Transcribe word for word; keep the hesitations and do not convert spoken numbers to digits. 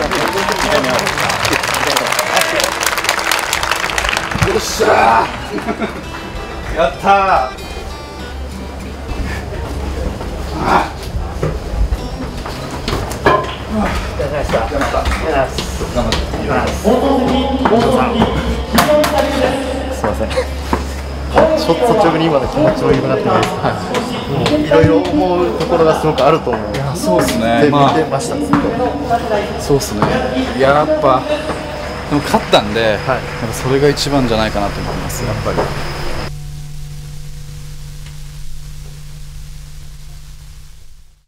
よっしゃーやったーあすいませんちょっと率直に今の気持ちも良くなってないです、はい、いろいろ思うところがすごくあると思う。そうですね、まあ、そうですね、いや、やっぱでも勝ったんで、はい、やっぱそれが一番じゃないかなと思います、やっぱり。